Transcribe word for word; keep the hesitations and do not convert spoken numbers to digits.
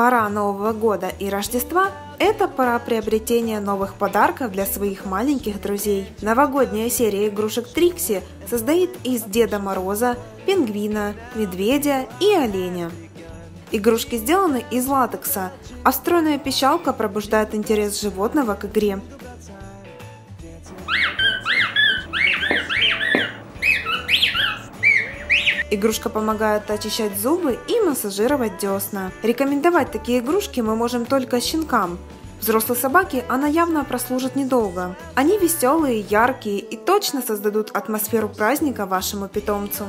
Пора Нового года и Рождества – это пора приобретения новых подарков для своих маленьких друзей. Новогодняя серия игрушек Трикси состоит из Деда Мороза, пингвина, медведя и оленя. Игрушки сделаны из латекса, а встроенная пищалка пробуждает интерес животного к игре. Игрушка помогает очищать зубы и массажировать десна. Рекомендовать такие игрушки мы можем только щенкам. Взрослой собаке она явно прослужит недолго. Они веселые, яркие и точно создадут атмосферу праздника вашему питомцу.